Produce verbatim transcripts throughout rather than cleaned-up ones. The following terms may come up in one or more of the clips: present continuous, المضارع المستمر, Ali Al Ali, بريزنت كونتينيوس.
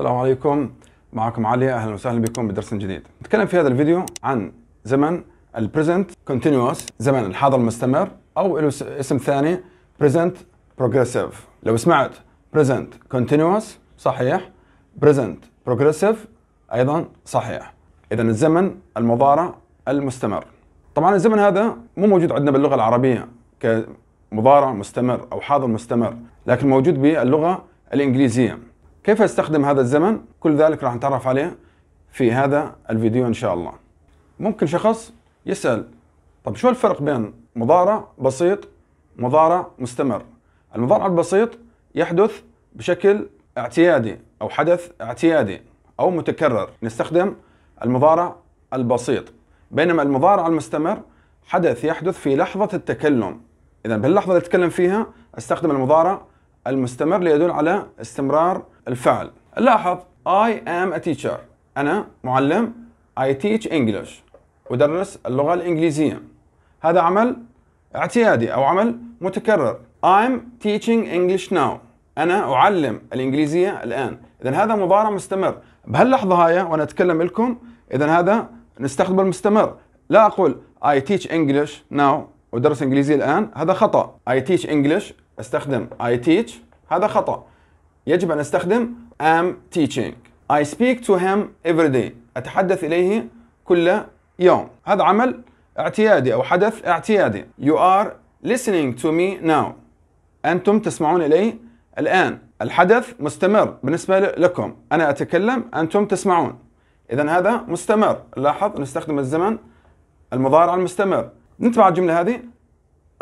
السلام عليكم، معكم علي. اهلا وسهلا بكم بدرس جديد. نتكلم في هذا الفيديو عن زمن البريزنت كونتينيوس، زمن الحاضر المستمر، او له اسم ثاني بريزنت بروجريسيف. لو سمعت بريزنت كونتينيوس صحيح، بريزنت بروجريسيف ايضا صحيح. اذا الزمن المضارع المستمر. طبعا الزمن هذا مو موجود عندنا باللغه العربيه كمضارع مستمر او حاضر مستمر، لكن موجود باللغه الانجليزيه. كيف استخدم هذا الزمن؟ كل ذلك راح نتعرف عليه في هذا الفيديو ان شاء الله. ممكن شخص يسأل، طب شو الفرق بين مضارع بسيط ومضارع مستمر؟ المضارع البسيط يحدث بشكل اعتيادي او حدث اعتيادي او متكرر، نستخدم المضارع البسيط. بينما المضارع المستمر حدث يحدث في لحظة التكلم. اذا باللحظة اللي اتكلم فيها استخدم المضارع المستمر ليدل على استمرار الفعل. لاحظ I am a teacher، أنا معلم. I teach English، أدرس اللغة الإنجليزية. هذا عمل اعتيادي أو عمل متكرر. I'm teaching English now، أنا أعلم الإنجليزية الآن. إذا هذا مضارع مستمر. بهاللحظة هاي وأنا أتكلم لكم، إذا هذا نستخدم المستمر. لا أقول I teach English now، أدرس إنجليزية الآن، هذا خطأ. I teach English، أستخدم I teach، هذا خطأ. يجب أن أستخدم am teaching. I speak to him every day، أتحدث إليه كل يوم. هذا عمل اعتيادي أو حدث اعتيادي. You are listening to me now، أنتم تسمعون إلي الآن. الحدث مستمر بالنسبة لكم، أنا أتكلم أنتم تسمعون. إذن هذا مستمر. لاحظ نستخدم الزمن المضارع المستمر. نتبع على الجملة هذه،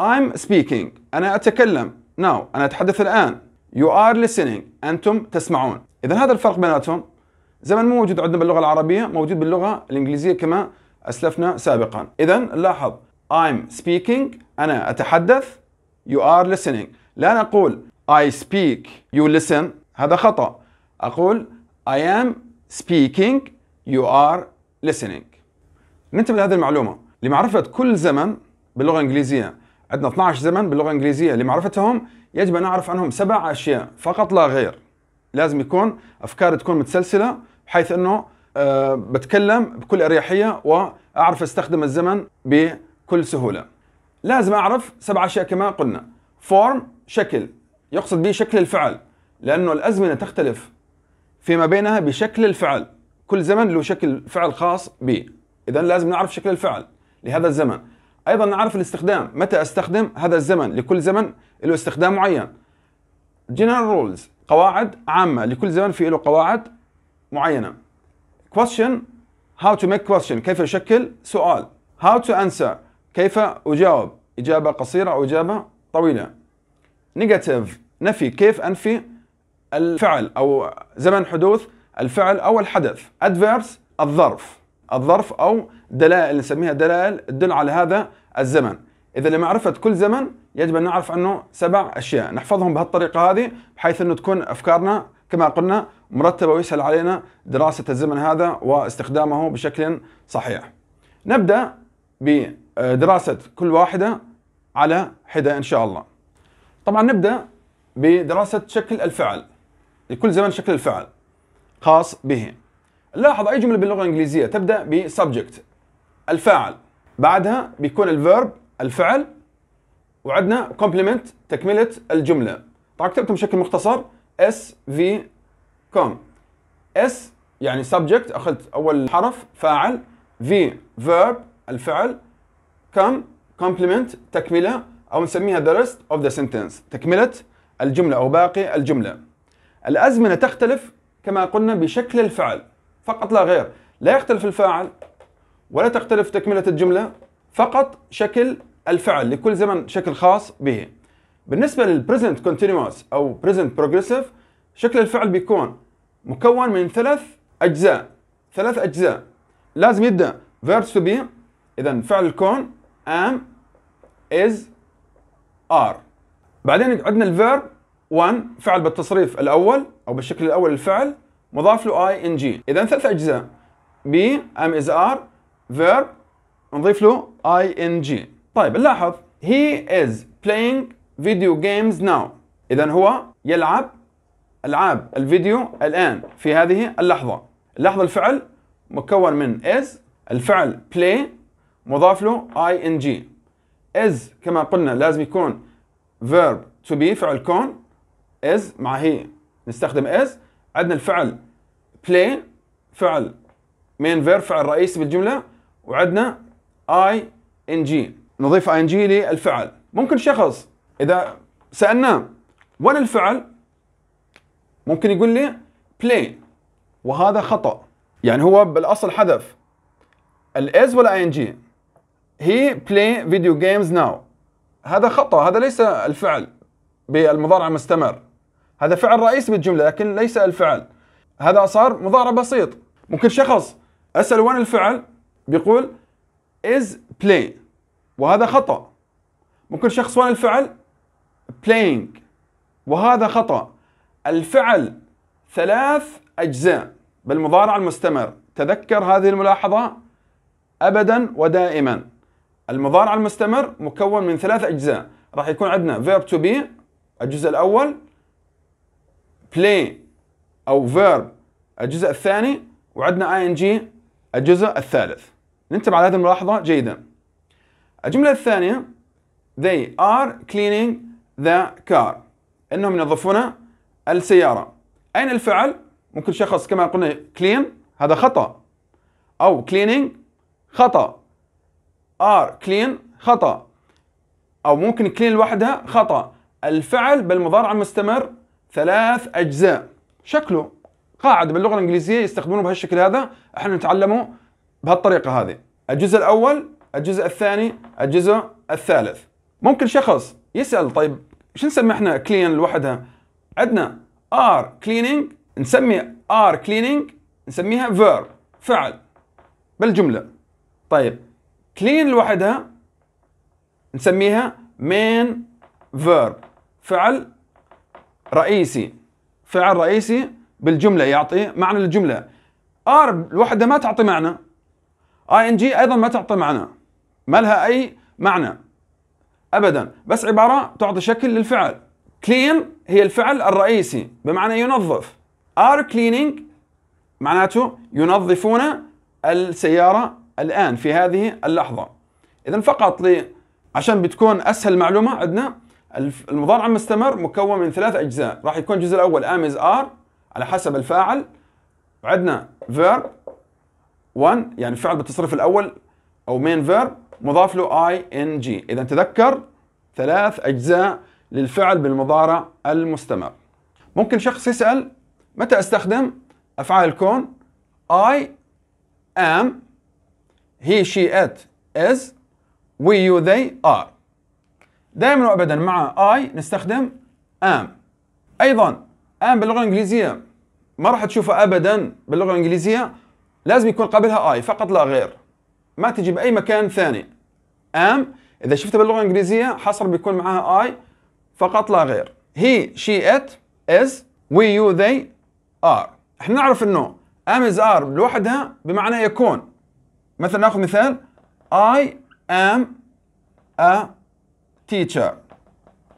I'm speaking، أنا أتكلم. Now، أنا أتحدث الآن. You are listening، أنتم تسمعون. إذا هذا الفرق بيناتهم. زمن مو موجود عندنا باللغة العربية، موجود باللغة الإنجليزية كما أسلفنا سابقا. إذا لاحظ I'm speaking، أنا أتحدث. You are listening، لا نقول I speak you listen، هذا خطأ. أقول I am speaking you are listening. ننتبه لهذه المعلومة. لمعرفة كل زمن باللغة الإنجليزية، عندنا اثني عشر زمن باللغة الإنجليزية، لمعرفتهم يجب أن نعرف عنهم سبع أشياء فقط لا غير. لازم يكون أفكاري تكون متسلسلة، بحيث أنه أه بتكلم بكل أريحية وأعرف أستخدم الزمن بكل سهولة. لازم أعرف سبع أشياء كما قلنا. form، شكل، يقصد به شكل الفعل، لأنه الأزمنة تختلف فيما بينها بشكل الفعل. كل زمن له شكل فعل خاص به، إذا لازم نعرف شكل الفعل لهذا الزمن. أيضا نعرف الاستخدام، متى أستخدم هذا الزمن، لكل زمن له استخدام معين. general rules، قواعد عامة، لكل زمن في له قواعد معينة. question، how to make question، كيف أشكل سؤال. how to answer، كيف أجاوب، إجابة قصيرة أو إجابة طويلة. negative، نفي، كيف أنفي الفعل أو زمن حدوث الفعل أو الحدث. adverbs، الظرف، الظرف أو دلائل، نسميها دلائل تدل على هذا الزمن. إذا لمعرفة كل زمن يجب أن نعرف عنه سبع أشياء، نحفظهم بهالطريقة هذه بحيث أنه تكون أفكارنا كما قلنا مرتبة، ويسهل علينا دراسة الزمن هذا واستخدامه بشكل صحيح. نبدأ بدراسة كل واحدة على حدة إن شاء الله. طبعا نبدأ بدراسة شكل الفعل، لكل زمن شكل الفعل خاص به. لاحظ أي جملة باللغة الإنجليزية تبدأ ب subject، الفاعل، بعدها بيكون الفيرب، الفعل، وعندنا complement، تكملة الجملة. طبعا كتبتهم بشكل مختصر اس في كوم. S يعني subject، أخذت أول حرف فاعل، V verb الفعل، com complement تكملة، أو نسميها the rest of the sentence تكملة الجملة أو باقي الجملة. الأزمنة تختلف كما قلنا بشكل الفعل فقط لا غير، لا يختلف الفاعل ولا تختلف تكملة الجملة، فقط شكل الفعل، لكل زمن شكل خاص به. بالنسبة للبريزنت كونتينيوس أو بريزنت بروجريسيف، شكل الفعل بيكون مكون من ثلاث أجزاء، ثلاث أجزاء. لازم يبدأ verbs to be، إذا فعل الكون am is are. بعدين عندنا الفيرب وان، فعل بالتصريف الأول أو بالشكل الأول الفعل، مضاف له اي ان جي. اذا ثلاث اجزاء، بي ام از ار فيرب، نضيف له اي ان جي. طيب نلاحظ he is playing video games now، اذا هو يلعب ألعاب الفيديو الآن في هذه اللحظة. اللحظة الفعل مكون من is، الفعل play مضاف له ing. is كما قلنا لازم يكون verb to be فعل كون، is مع هي نستخدم is. عندنا الفعل play فعل main verb فعل رئيسي بالجملة، وعندنا ing نضيف ing للفعل. ممكن شخص إذا سألناه وين الفعل ممكن يقول لي play، وهذا خطأ. يعني هو بالأصل حذف الاز ولا ing. he play video games now، هذا خطأ، هذا ليس الفعل بالمضارع المستمر، هذا فعل رئيسي بالجملة لكن ليس الفعل، هذا صار مضارع بسيط. ممكن شخص أسأل وين الفعل بيقول is play، وهذا خطأ. ممكن شخص وين الفعل playing، وهذا خطأ. الفعل ثلاث أجزاء بالمضارع المستمر، تذكر هذه الملاحظة أبدا ودائما. المضارع المستمر مكون من ثلاث أجزاء، راح يكون عندنا verb to be الجزء الأول، play أو verb الجزء الثاني، وعندنا ing الجزء الثالث. ننتبه على هذه الملاحظة جيدا. الجملة الثانية they are cleaning the car، إنهم ينظفون السيارة. أين الفعل؟ ممكن شخص كما قلنا clean هذا خطأ، أو cleaning خطأ، are clean خطأ، أو ممكن clean لوحدها خطأ. الفعل بالمضارع المستمر ثلاث أجزاء، شكله قاعدة باللغة الإنجليزية يستخدمونه بهالشكل هذا، احنا نتعلمه بهالطريقة هذه. الجزء الأول، الجزء الثاني، الجزء الثالث. ممكن شخص يسأل طيب شو نسمي احنا clean لوحدها؟ عندنا are cleaning، نسمي are cleaning نسميها verb فعل بالجملة. طيب clean لوحدها نسميها main verb فعل رئيسي، فعل رئيسي بالجملة يعطي معنى للجملة. are لوحدها ما تعطي معنى، ing أيضا ما تعطي معنى، ما لها أي معنى أبدا، بس عبارة تعطي شكل للفعل. clean هي الفعل الرئيسي بمعنى ينظف، are cleaning معناته ينظفون السيارة الآن في هذه اللحظة. إذا فقط لي عشان بتكون أسهل معلومة، عندنا المضارع المستمر مكون من ثلاث أجزاء، راح يكون الجزء الأول am is are على حسب الفاعل، وعندنا verb one يعني فعل بالتصريف الأول أو main verb مضاف له ing. إذا تذكر ثلاث أجزاء للفعل بالمضارع المستمر. ممكن شخص يسأل متى أستخدم أفعال الكون I am he she it is we you they are. دائما وأبدا مع I نستخدم am. أيضا am باللغة الإنجليزية ما راح تشوفها أبدا باللغة الإنجليزية، لازم يكون قبلها I فقط لا غير، ما تجي بأي مكان ثاني. am إذا شفتها باللغة الإنجليزية حصر بيكون معها I فقط لا غير. he she it is we you they are. احنا نعرف انه am is are لوحدها بمعنى يكون. مثلا ناخذ مثال I am a teacher،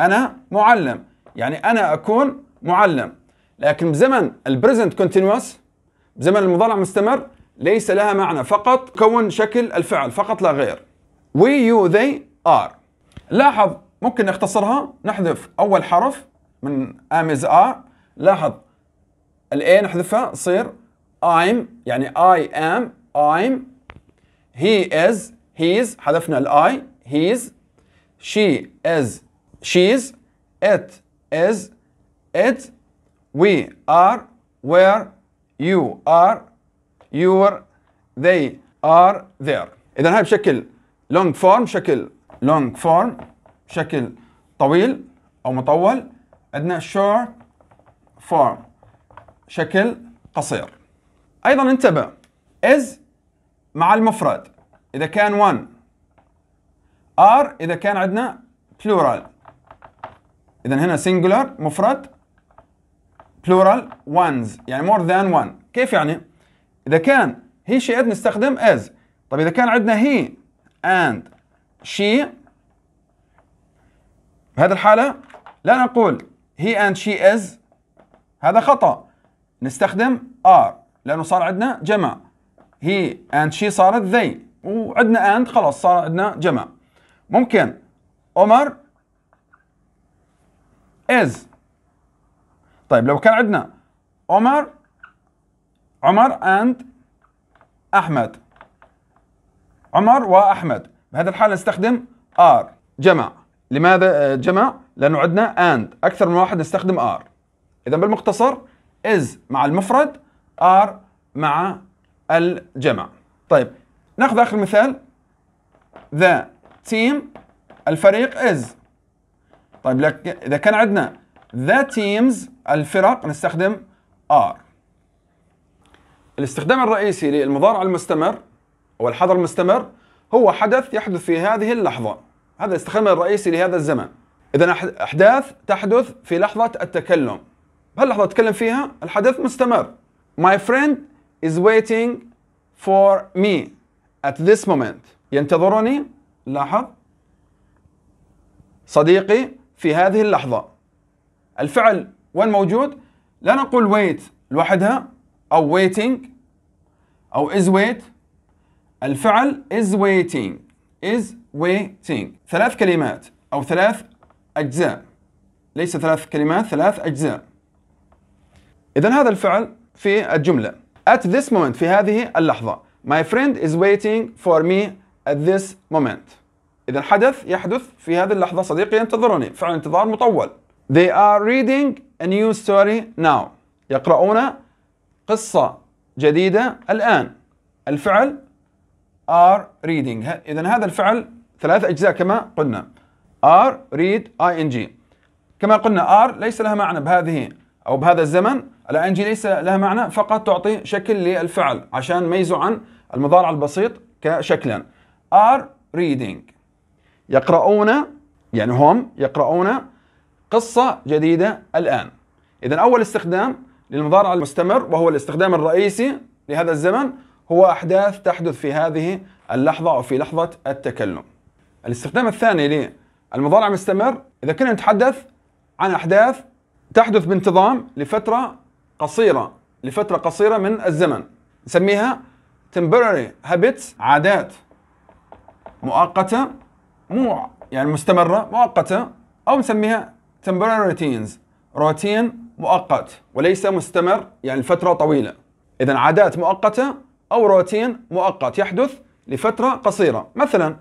انا معلم، يعني انا اكون معلم. لكن بزمن البريزنت كونتينوس بزمن المضارع المستمر ليس لها معنى، فقط كون شكل الفعل فقط لا غير. we you they are. لاحظ ممكن نختصرها، نحذف اول حرف من am is are. لاحظ الان نحذفها تصير I'm يعني I am I'm، he is he's حذفنا الاي he's، she is she's، it is it، we are where، you are your، they are there. إذا هاي بشكل long form، شكل long form شكل طويل أو مطول. عندنا short form شكل قصير. أيضا انتبه is مع المفرد إذا كان one، are إذا كان عندنا plural. إذا هنا singular مفرد، plural ones يعني more than one. كيف يعني؟ إذا كان he she it نستخدم is. طب إذا كان عندنا he and she بهذه الحالة لا نقول he and she is، هذا خطأ. نستخدم are لأنه صار عندنا جمع. هي and she صارت they، وعندنا and خلاص صار عندنا جمع. ممكن عمر is. طيب لو كان عندنا عمر عمر and أحمد، عمر وأحمد، بهذا الحال نستخدم are جمع. لماذا جمع؟ لأنه عندنا and أكثر من واحد نستخدم are. إذا بالمختصر is مع المفرد، are مع الجمع. طيب ناخذ آخر مثال. the team الفريق is. طيب إذا كان عندنا the teams الفرق نستخدم are. الاستخدام الرئيسي للمضارع المستمر والحاضر المستمر هو حدث يحدث في هذه اللحظة. هذا الاستخدام الرئيسي لهذا الزمن. إذا أحداث تحدث في لحظة التكلم، بهاللحظة أتكلم فيها الحدث مستمر. My friend is waiting for me at this moment. ينتظرني، لاحظ، صديقي في هذه اللحظة. الفعل وين موجود؟ لا نقول wait لوحدها أو waiting أو is wait. الفعل is waiting is waiting. ثلاث كلمات أو ثلاث أجزاء، ليس ثلاث كلمات، ثلاث أجزاء. إذن هذا الفعل في الجملة at this moment في هذه اللحظة. My friend is waiting for me at this moment. إذن حدث يحدث في هذه اللحظة، صديقي ينتظرني، فعل انتظار مطول. They are reading a new story now. يقرؤون قصة جديدة الآن. الفعل are reading. إذن هذا الفعل ثلاث أجزاء كما قلنا. are read ing. كما قلنا are ليس لها معنى بهذه أو بهذا الزمن. ing ليس لها معنى، فقط تعطي شكل للفعل عشان ميزه عن المضارع البسيط كشكلا. are reading يقرؤون، يعني هم يقرؤون قصة جديدة الآن. إذن أول استخدام للمضارع المستمر وهو الاستخدام الرئيسي لهذا الزمن هو أحداث تحدث في هذه اللحظة أو في لحظة التكلم. الاستخدام الثاني للمضارع المستمر إذا كنا نتحدث عن أحداث تحدث بانتظام لفترة قصيرة، لفترة قصيرة من الزمن، نسميها temporary habits، عادات مؤقتة، مو يعني مستمرة، مؤقتة، أو نسميها temporary routines، روتين مؤقت وليس مستمر يعني لفترة طويلة. إذن عادات مؤقتة أو روتين مؤقت يحدث لفترة قصيرة. مثلا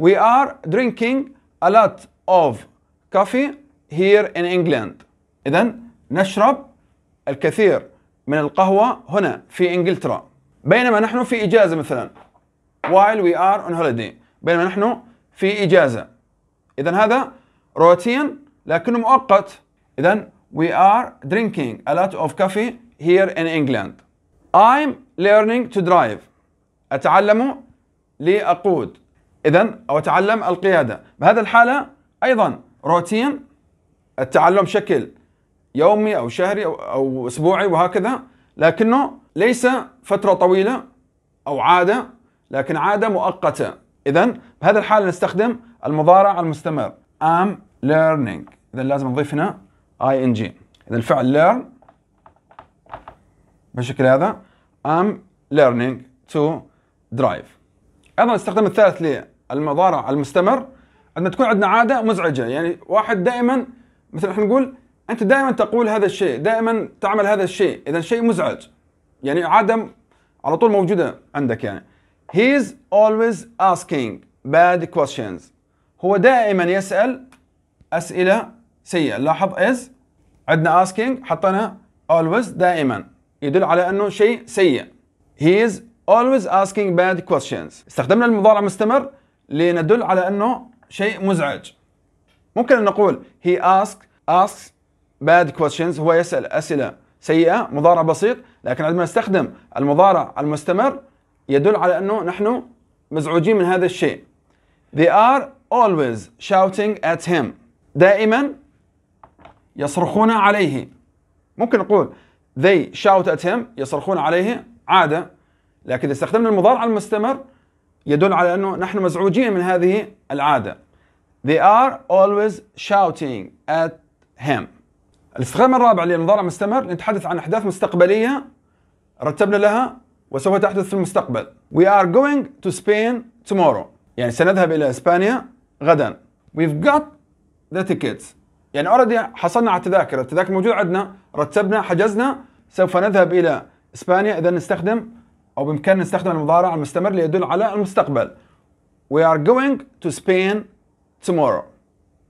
We are drinking a lot of coffee here in England. إذن نشرب الكثير من القهوة هنا في إنجلترا. بينما نحن في إجازة مثلا while we are on holiday، بينما نحن في إجازة. إذن هذا روتين لكنه مؤقت. إذن We are drinking a lot of coffee here in England. I'm learning to drive. أتعلم لأقود. إذن أو أتعلم القيادة. بهذا الحالة أيضا روتين، التعلم شكل يومي أو شهري أو, أو أسبوعي وهكذا، لكنه ليس فترة طويلة أو عادة، لكن عادة مؤقتة. إذن بهذا الحالة نستخدم المضارع المستمر I'm learning. إذن لازم نضيف هنا ing. إذا الفعل learn بالشكل هذا I'm learning to drive. أيضا الاستخدام الثالث للمضارع المستمر أن تكون عندنا عادة مزعجة، يعني واحد دائما، مثل احنا نقول أنت دائما تقول هذا الشيء، دائما تعمل هذا الشيء، إذا شيء مزعج يعني عادة على طول موجودة عندك. يعني He is always asking bad questions. هو دائما يسأل أسئلة سيئة. لاحظ is عندنا asking، حطنا always دائما، يدل على أنه شيء سيء. He is always asking bad questions. استخدمنا المضارع المستمر لندل على أنه شيء مزعج. ممكن أن نقول he asks asks bad questions، هو يسأل أسئلة سيئة، مضارع بسيط، لكن عندما نستخدم المضارع المستمر يدل على أنه نحن مزعوجين من هذا الشيء. They are always shouting at him. دائما يصرخون عليه. ممكن نقول they shout at him، يصرخون عليه، عادة، لكن إذا استخدمنا المضارع المستمر يدل على أنه نحن مزعوجين من هذه العادة. They are always shouting at him. الاستخدام الرابع للمضارع مستمر نتحدث عن أحداث مستقبلية رتبنا لها وسوف تحدث في المستقبل. We are going to Spain tomorrow. يعني سنذهب إلى إسبانيا غدا. We've got the tickets. يعني أوريدي حصلنا على التذاكر، التذاكر موجودة عندنا، رتبنا، حجزنا، سوف نذهب إلى إسبانيا. إذا نستخدم أو بإمكاننا نستخدم المضارع المستمر ليدل على المستقبل. We are going to Spain tomorrow.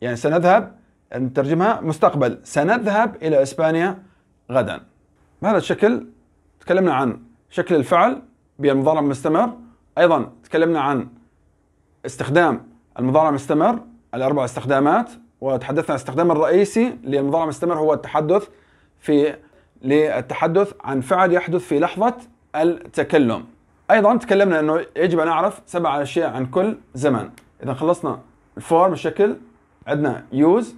يعني سنذهب، نترجمها مستقبل، سنذهب إلى إسبانيا غدا. بهذا الشكل تكلمنا عن شكل الفعل بالمضارع المستمر، أيضا تكلمنا عن استخدام المضارع المستمر، الأربع استخدامات، وتحدثنا عن الاستخدام الرئيسي للمضارع المستمر هو التحدث في للتحدث عن فعل يحدث في لحظة التكلم. أيضا تكلمنا أنه يجب أن نعرف سبع أشياء عن كل زمن. إذا خلصنا الفورم، الشكل، عندنا يوز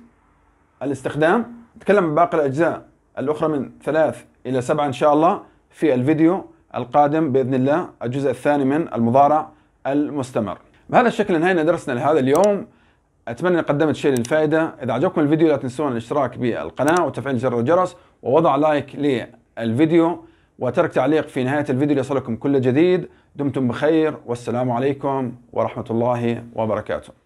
الاستخدام، نتكلم عن باقي الأجزاء الأخرى من ثلاث إلى سبعة إن شاء الله في الفيديو القادم بإذن الله، الجزء الثاني من المضارع المستمر. بهذا الشكل انهينا درسنا لهذا اليوم، أتمنى أن قدمت شيء للفائدة. إذا عجبكم الفيديو لا تنسون الاشتراك بالقناة وتفعيل جرس الجرس ووضع لايك للفيديو وترك تعليق في نهاية الفيديو ليصلكم كل جديد. دمتم بخير والسلام عليكم ورحمة الله وبركاته.